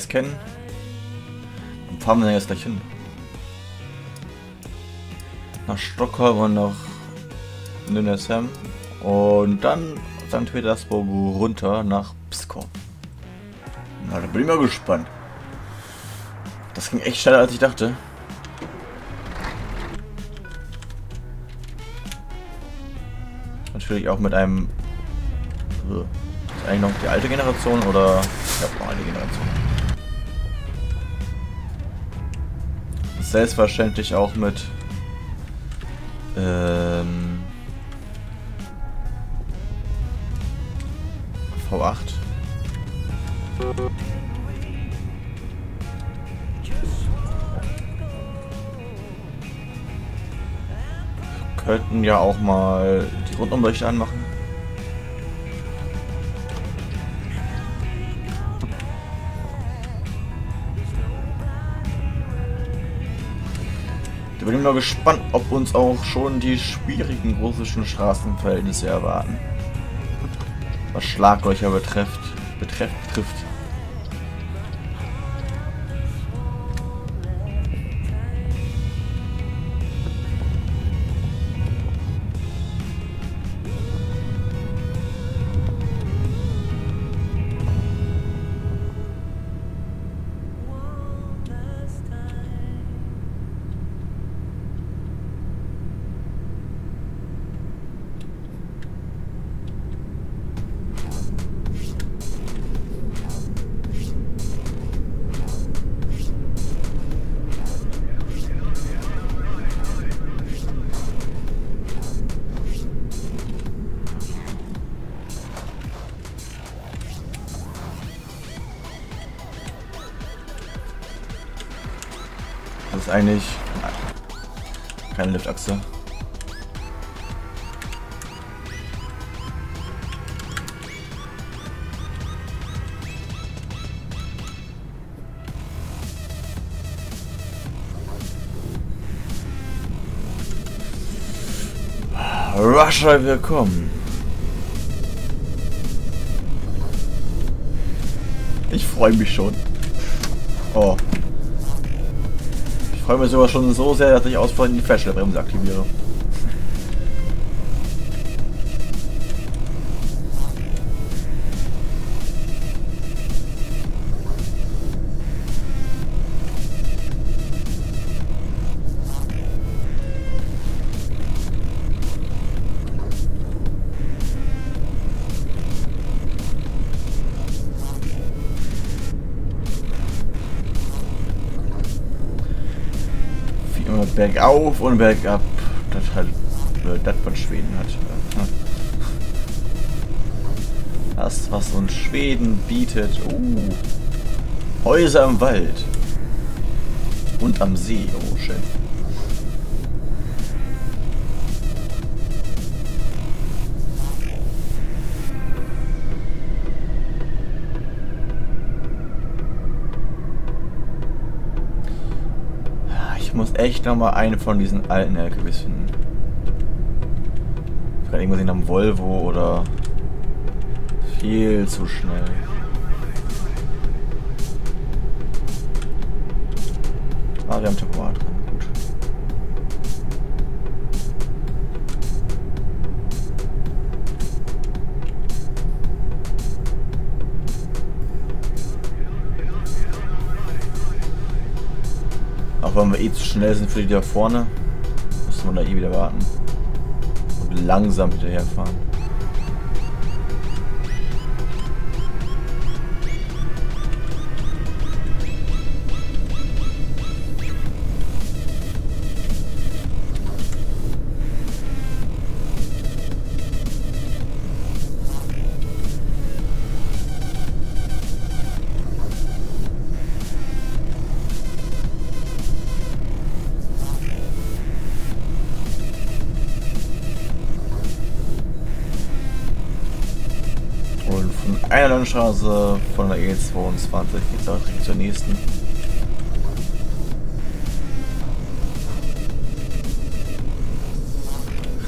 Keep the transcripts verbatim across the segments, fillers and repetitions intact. Kreis kennen. Dann fahren wir jetzt gleich hin. Nach Stockholm und nach Nynäshamn. Und dann Sankt Petersburg runter nach Pskov. Na, da bin ich mal gespannt. Das ging echt schneller als ich dachte. Natürlich auch mit einem. Ist eigentlich noch die alte Generation oder. Ich habe noch eine Generation. Selbstverständlich auch mit. Ähm, V acht. Wir könnten ja auch mal die Rundumleuchte anmachen. Da bin ich mal gespannt, ob uns auch schon die schwierigen russischen Straßenverhältnisse erwarten. Was Schlaglöcher betrifft, betrifft, betrifft. Das ist eigentlich keine Liftachse. Russia, willkommen. Ich freue mich schon. Oh. Ich freue mich sogar schon so sehr, dass ich ausfallend die Feststellbremse aktiviere. Bergauf und bergab, das halt, das was Schweden hat. Das, was uns Schweden bietet. Uh, Häuser im Wald und am See. Oh, schön. Ich muss echt nochmal eine von diesen alten L K Ws finden. Vielleicht irgendwas in einem Volvo oder. Viel zu schnell. Ah, wir haben Tempomat dran. Gut. Auch wenn wir eh zu schnell sind für die da vorne, müssen wir da eh wieder warten und langsam hinterherfahren. Einer Landstraße von der E zweiundzwanzig geht es auch direkt zur nächsten.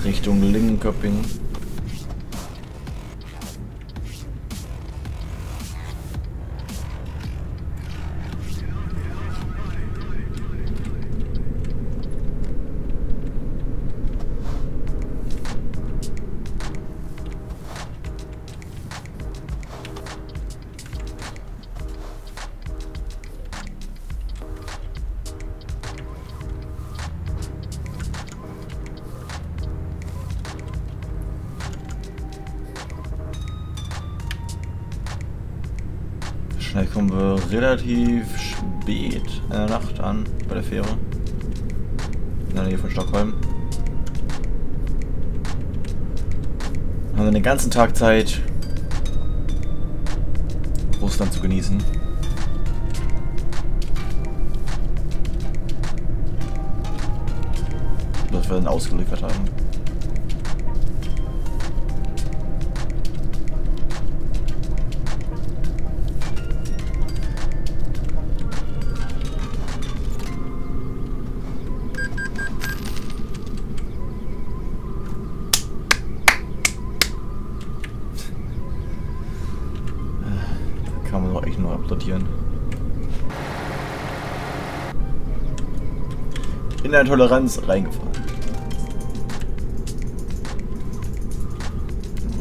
Richtung Lingenköping. Da kommen wir relativ spät in der Nacht an, bei der Fähre. In der Nähe von Stockholm. Haben wir den ganzen Tag Zeit, Russland zu genießen. Was wir dann ausgeliefert haben. Kann man doch echt nur applaudieren. In der Toleranz reingefahren.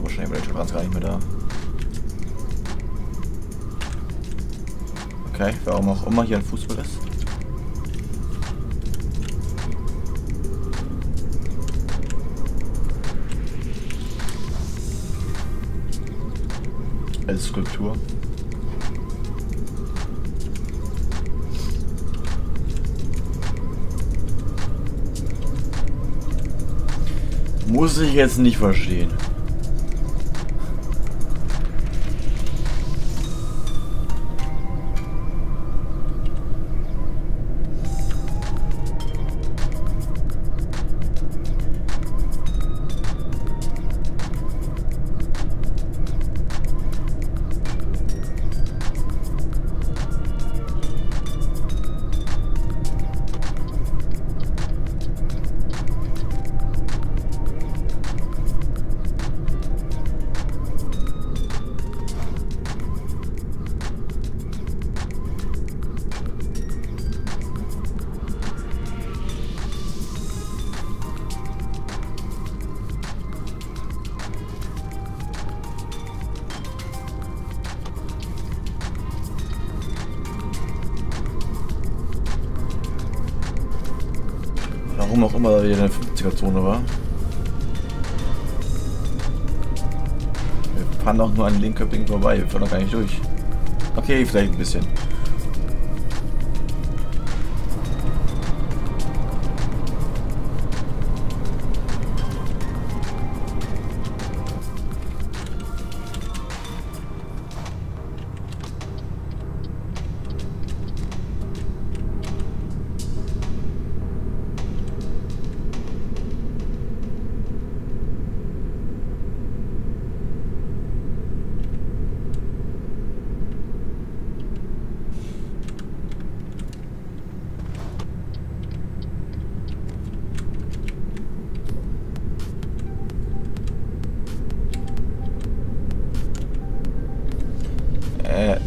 Wahrscheinlich war die Toleranz gar nicht mehr da. Okay, warum auch immer hier ein Fußball ist. Als Skulptur. Muss ich jetzt nicht verstehen. Warum auch immer da wieder eine fünfziger-Zone war. Wir fahren doch nur an Linkköping vorbei, wir fahren doch gar nicht durch. Okay, vielleicht ein bisschen.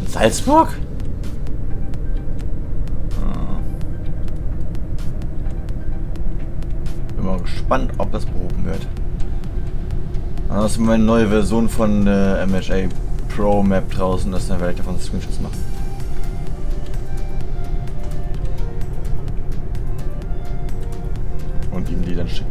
Salzburg? Bin mal gespannt, ob das behoben wird. Das ist meine neue Version von der M H A Pro Map draußen, dass dann vielleicht davon Screenshots macht. Und ihm die dann schicken.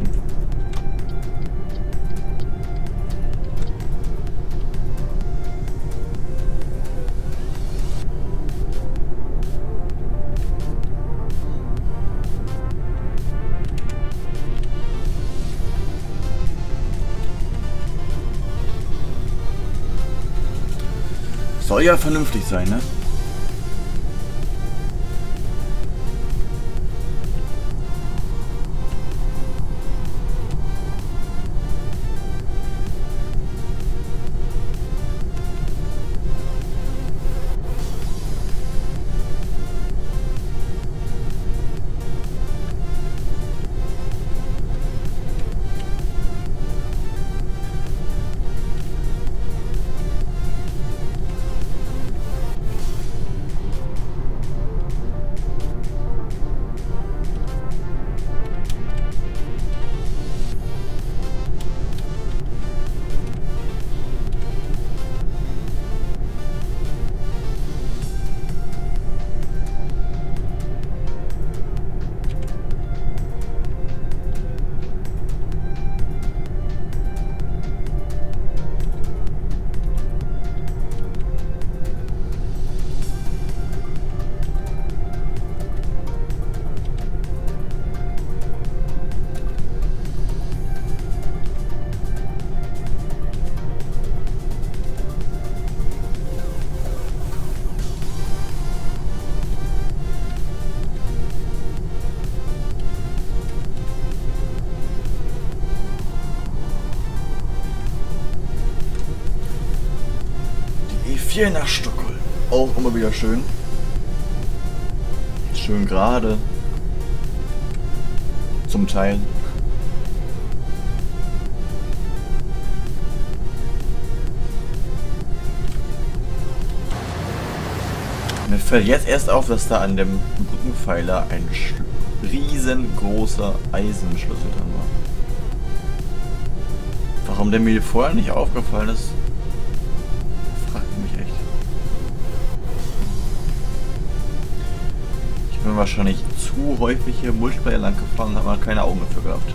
Soll ja vernünftig sein, ne? Wir nach Stockholm. Auch immer wieder schön. Schön gerade. Zum Teil. Mir fällt jetzt erst auf, dass da an dem Brückenpfeiler ein riesengroßer Eisenschlüssel dran war. Warum der mir vorher nicht aufgefallen ist, fragt mich echt. Ich bin wahrscheinlich zu häufig hier im Multiplayer lang gefahren und habe mal keine Augen dafür gehabt.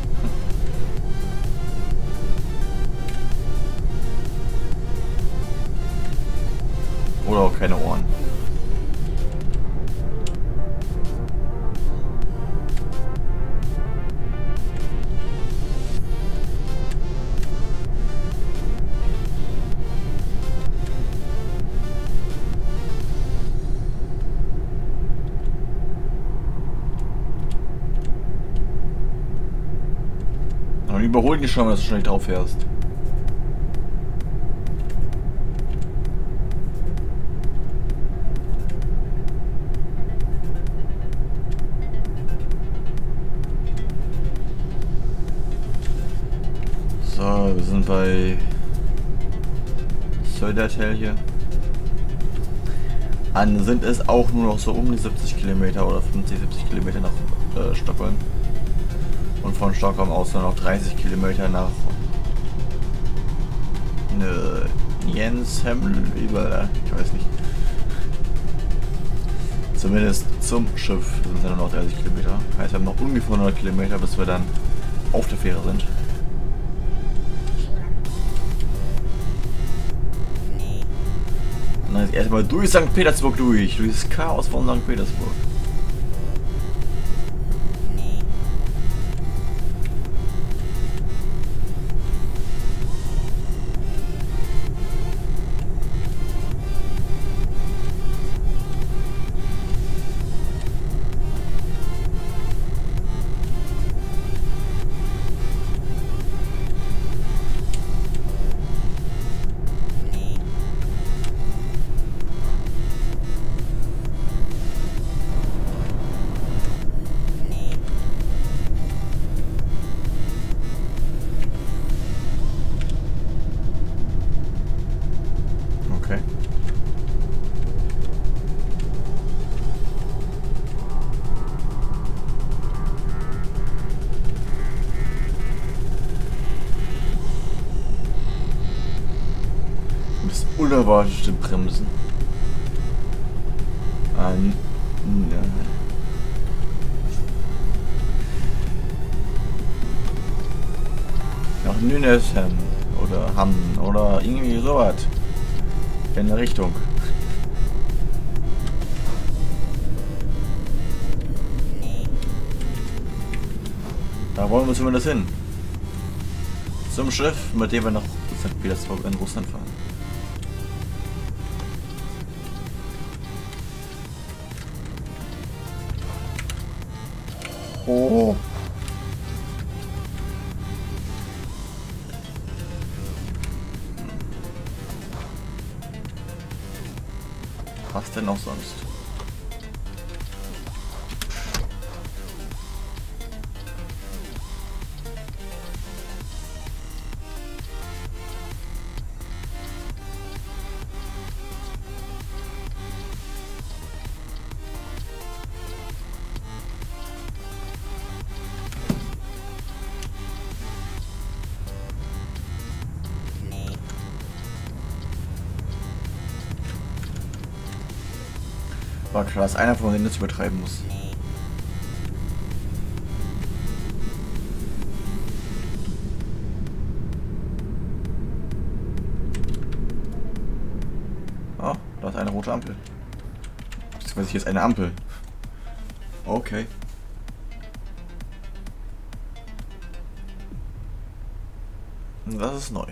Oder auch keine Ohren. Überholen dich schon, wenn du schnell drauf fährst. So, wir sind bei Södertälje. An sind es auch nur noch so um die siebzig Kilometer oder fünfzig, siebzig Kilometer nach äh, Stockholm. Und von Stockholm aus dann noch dreißig Kilometer nach Nynäshamn über, ich weiß nicht. Zumindest zum Schiff sind dann noch dreißig Kilometer. Heißt, wir haben noch ungefähr hundert Kilometer, bis wir dann auf der Fähre sind. Und dann ist erstmal durch Sankt Petersburg durch, durch das Chaos von Sankt Petersburg. Unerwartete Bremsen. An. Ne. Nach Nynäshamn oder Hamn oder irgendwie sowas. In der Richtung. Da wollen wir zumindest hin. Zum Schiff, mit dem wir nach Sankt Petersburg in Russland fahren. Oh. Was denn noch sonst? War klar, dass einer von denen das übertreiben muss. Oh, da ist eine rote Ampel. Beziehungsweise hier ist eine Ampel. Okay. Das ist neu.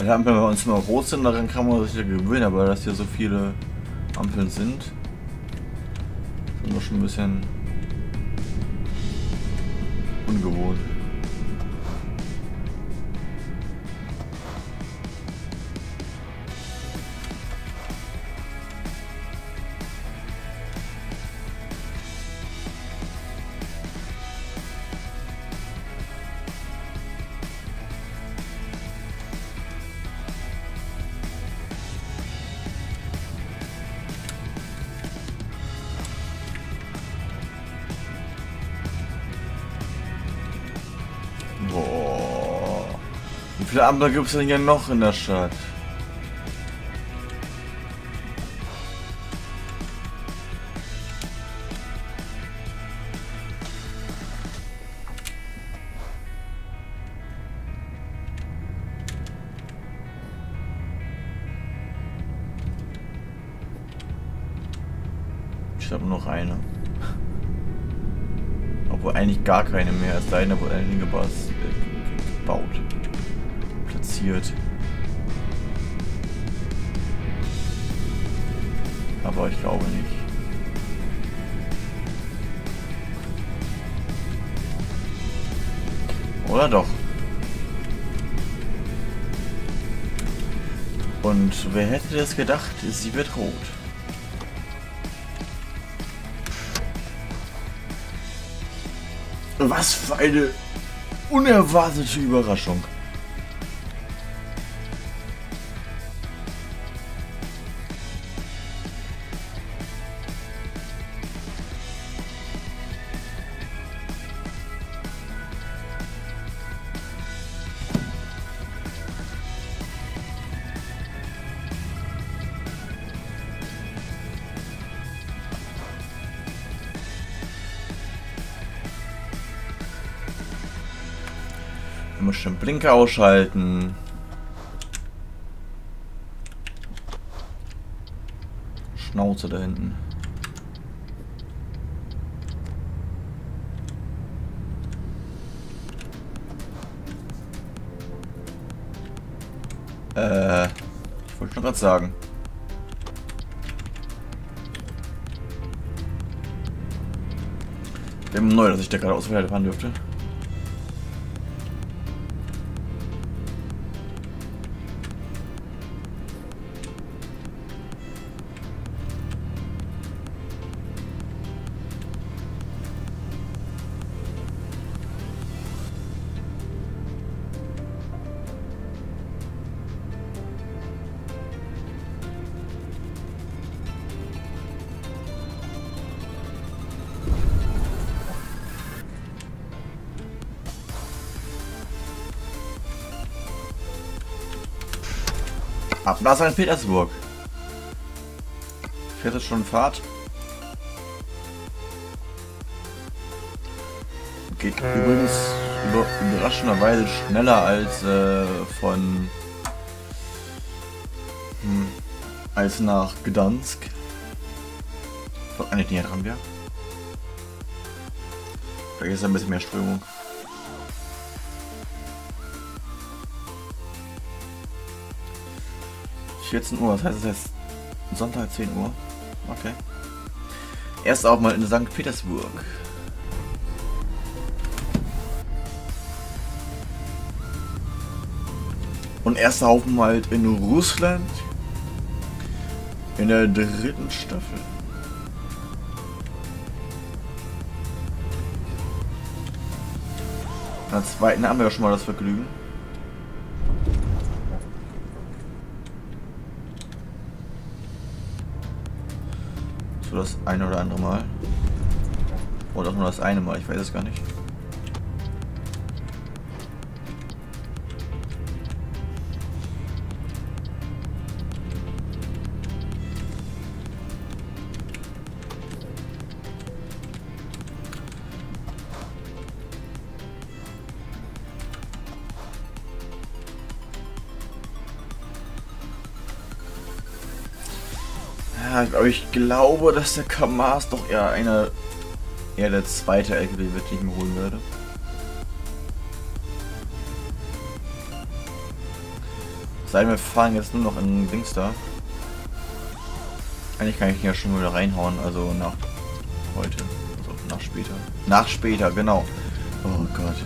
Wenn die Ampeln bei uns immer rot sind, daran kann man sich ja gewöhnen, aber dass hier so viele Ampeln sind, sind wir schon ein bisschen ungewohnt. Wie viele Ampeln gibt es denn hier noch in der Stadt? Ich habe noch eine. Obwohl eigentlich gar keine mehr, es sei denn, da wurde eine gebaut. Aber ich glaube nicht. Oder doch? Und wer hätte das gedacht, sie wird rot. Was für eine unerwartete Überraschung. Muss schon Blinker ausschalten. Schnauze da hinten. Äh, ich wollte schon gerade sagen. Wäre neu, dass ich da gerade auswärts fahren dürfte. Ab nach Sankt Petersburg. vierzehn Stunden Fahrt. Geht übrigens über, überraschenderweise schneller als äh, von hm, als nach Gdansk. Doch eigentlich näher dran wäre. Vielleicht ist da ein bisschen mehr Strömung. vierzehn Uhr, das heißt, es ist Sonntag zehn Uhr. Okay. Erst auch mal in Sankt Petersburg. Und erster Aufenthalt in Russland. In der dritten Staffel. In der zweiten haben wir ja schon mal das Vergnügen. Das eine oder andere Mal. Oder auch nur das eine Mal, ich weiß es gar nicht. Aber ich glaube, dass der Kamaz doch eher eine, eher der zweite L K W wird, die ich mir holen werde. Sei wir fahren jetzt nur noch in Dings da. Eigentlich kann ich ja schon wieder reinhauen, also nach heute. Also nach später. Nach später, genau. Oh Gott.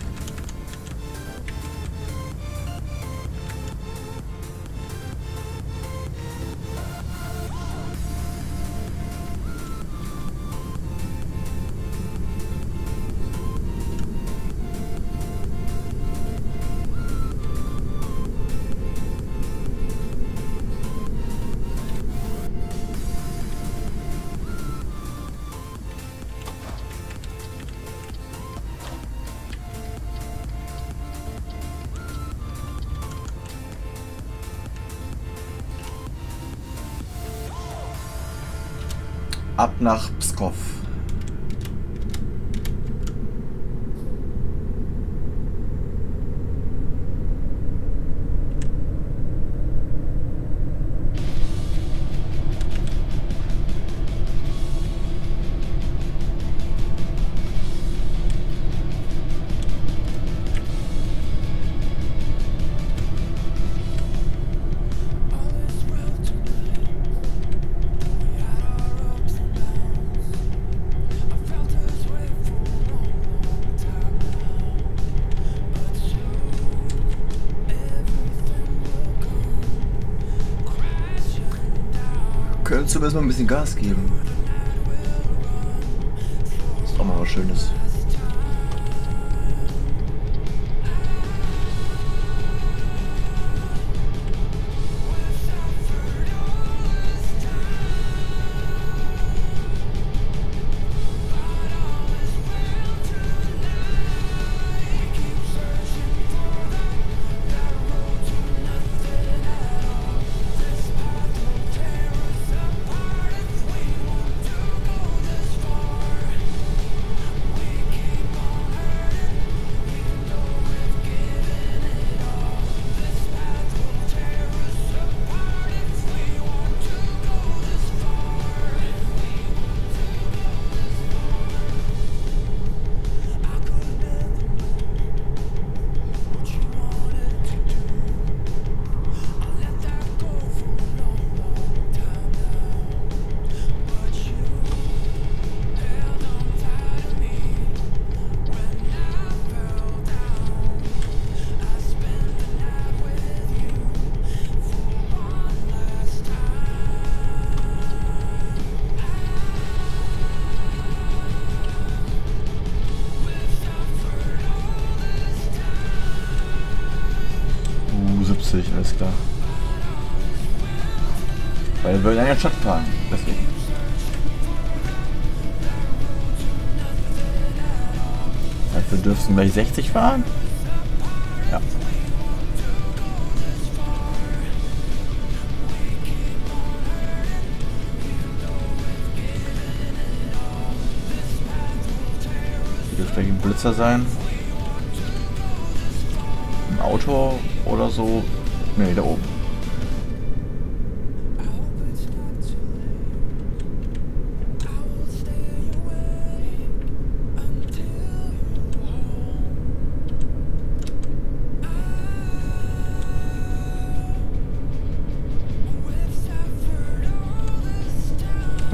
Ab nach Pskov. Könntest du besser mal ein bisschen Gas geben? Das ist auch mal was Schönes. Alles klar. Weil wir würden in der Stadt fahren, deswegen. Also wir dürfen gleich sechzig fahren? Ja. Hier dürfte gleich ein Blitzer sein. Ein Auto oder so. Ne, da oben.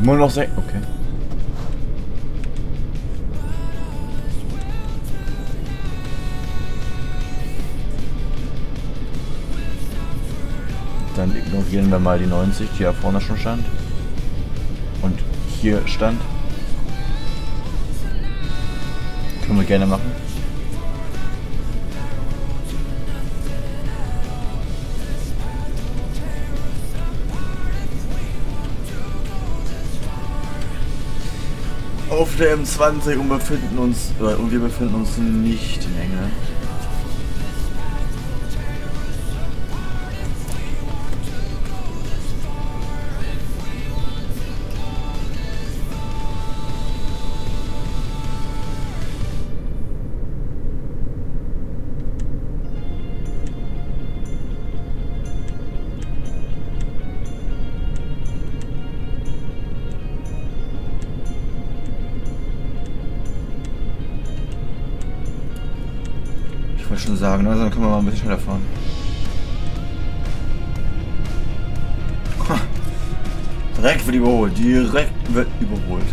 Immer noch sechs. Okay. Dann ignorieren wir mal die neunzig, die ja vorne schon stand. Und hier stand. Können wir gerne machen. Auf der M zwanzig und, befinden uns, äh, und wir befinden uns nicht in England. Ich wollte schon sagen, also dann können wir mal ein bisschen schneller fahren. Direkt wird überholt. Direkt wird überholt.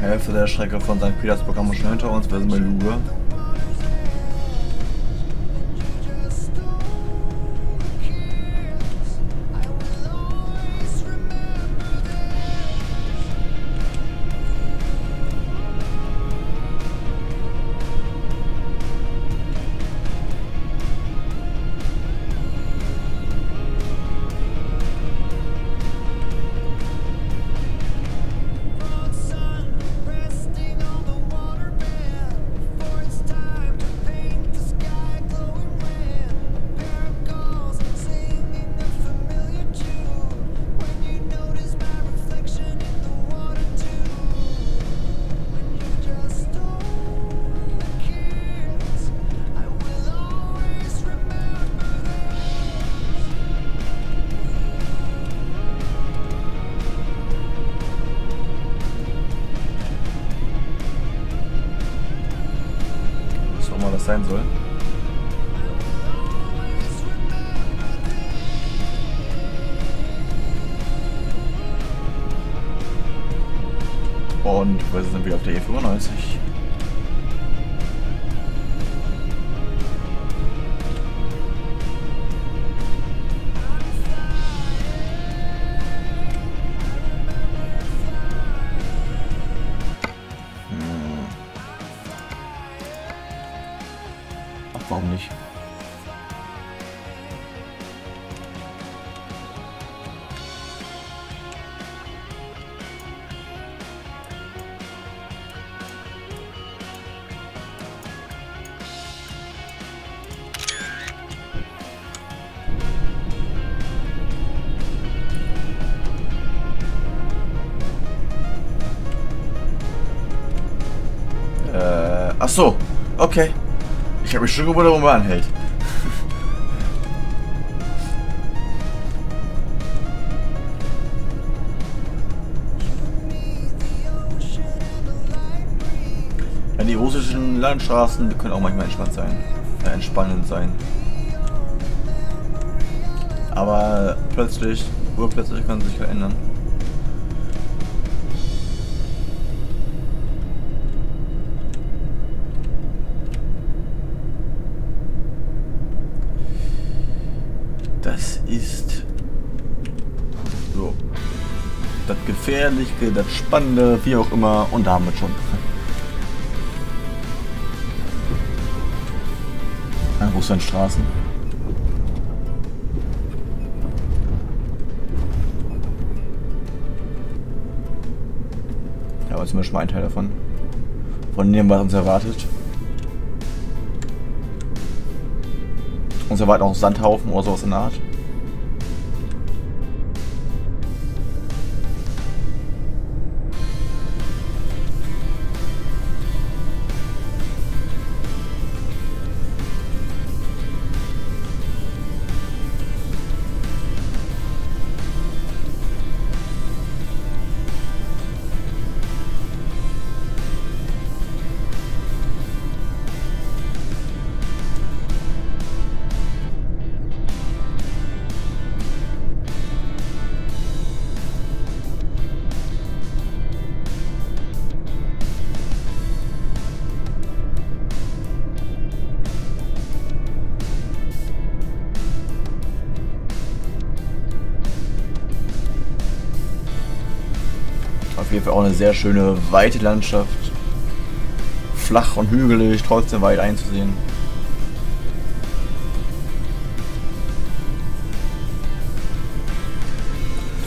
Hälfte der Strecke von Sankt Petersburg haben wir schon hinter uns. Wir sind bei Luga. Sein soll. Und wir sind wieder auf der E fünfundneunzig. Warum nicht? Äh, ach so, okay. Ich habe mich schon gewundert, warum er anhält. Ja, die russischen Landstraßen können auch manchmal entspannt sein. Äh, entspannend sein. Aber plötzlich, urplötzlich kann sich verändern. Das ist so das Gefährliche, das Spannende, wie auch immer, und da haben wir schon. An Russlandstraßen. Ja, aber zum Beispiel mal ein Teil davon. Von dem, was uns erwartet. Uns erwarten auch Sandhaufen oder sowas in der Art. Auf jeden Fall auch eine sehr schöne, weite Landschaft. Flach und hügelig, trotzdem weit einzusehen.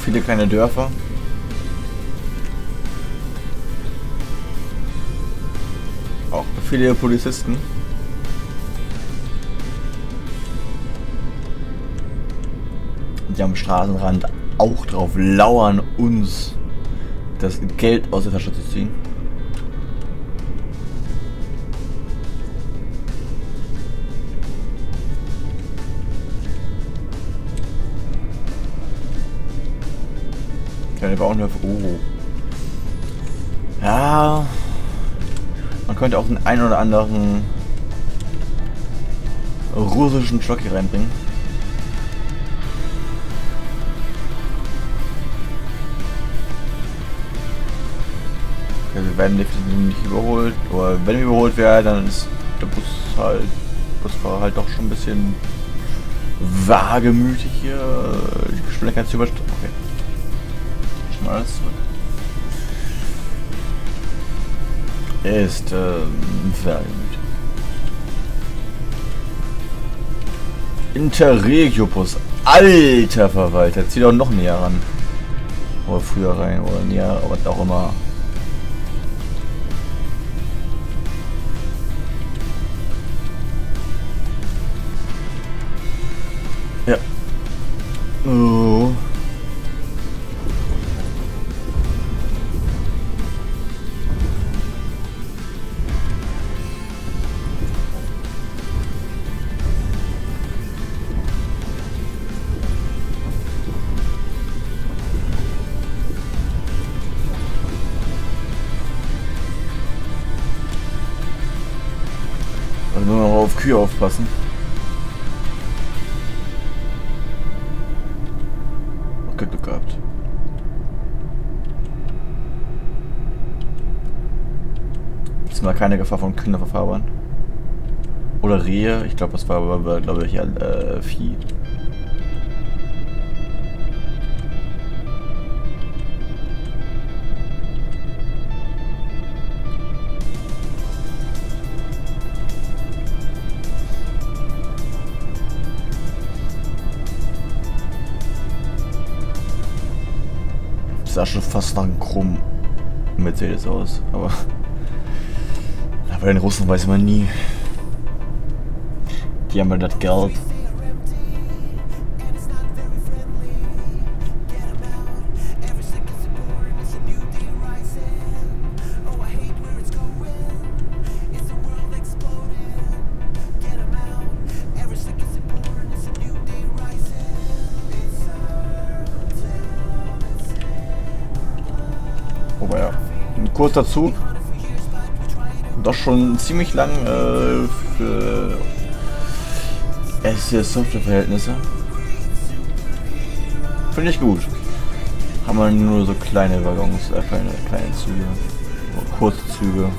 Viele kleine Dörfer. Auch viele Polizisten. die am Straßenrand auch drauf lauern, uns das Geld aus der Tasche zu ziehen. Ja, der war auch nur auf Euro. Ja, man könnte auch den einen oder anderen russischen Truck hier reinbringen. Okay, wir werden nicht überholt, oder wenn wir überholt werden, dann ist der Bus halt, Busfahrer halt doch schon ein bisschen wagemütig hier. Die Geschwindigkeit zu übersteigen. Okay. Ich mal alles zurück. Er ist ähm, wagemütig. Interregio-Bus. Alter Verwalter. Zieht auch noch näher ran. Oder früher rein, oder näher, was auch immer. Ja. Oh. Also nur noch auf Kühe aufpassen. Glück gehabt. Jetzt mal keine Gefahr von Kinderverfahren. Oder Rehe. Ich glaube, das war aber, glaube ich, äh, Vieh. Sah schon fast nach einem krummen Mercedes aus, aber bei den Russen weiß man nie. Die haben ja das Geld. Kurz dazu, doch schon ziemlich lang äh, für S C S-Software-Verhältnisse. Finde ich gut. Haben wir nur so kleine Waggons, äh, kleine, kleine Züge, kurze Züge.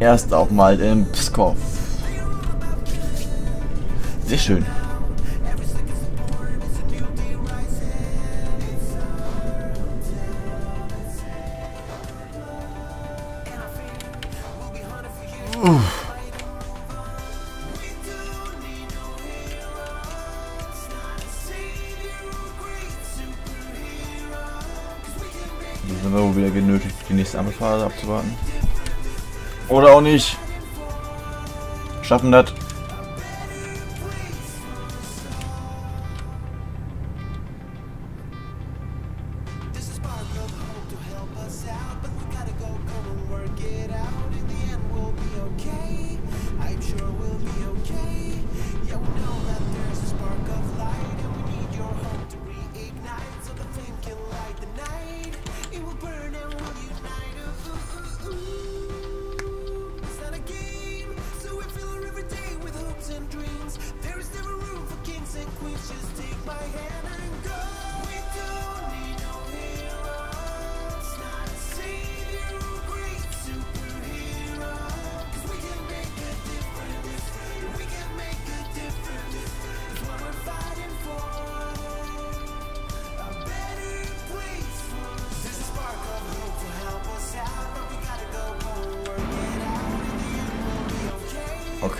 Erst auch mal im Pskov. Sehr schön. Uff. Hier sind wir wieder genötigt, die nächste Abfahrt abzuwarten. Oder auch nicht. Schaffen das.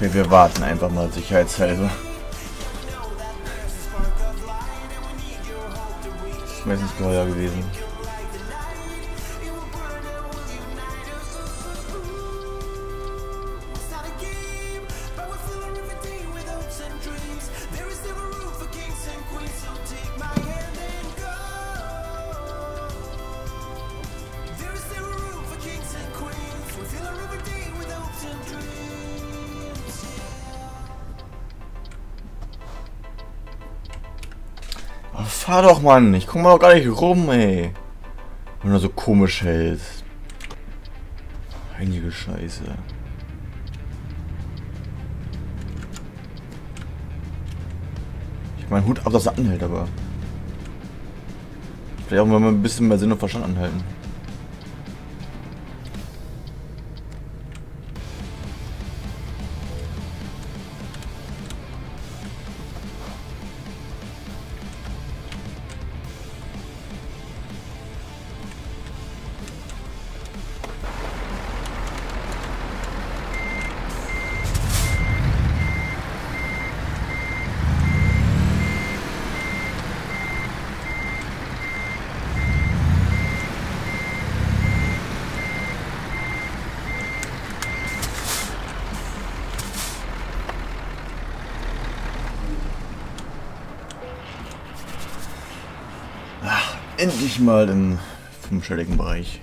Okay, wir warten einfach mal sicherheitshalber. Ich weiß nicht, teuer gewesen. Fahr doch, Mann. Ich komme mal doch gar nicht rum, ey. Wenn er so komisch hält. Einige Scheiße. Ich meine, Hut ab, dass er anhält, aber... Vielleicht auch mal ein bisschen mehr Sinn und Verstand anhalten. Endlich mal im fünfstelligen Bereich.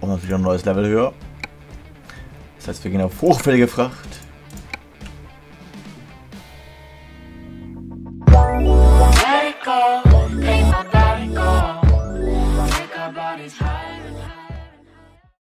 Und dann wieder ein neues Level höher. Das heißt, wir gehen auf hochfällige Fracht. Let it go.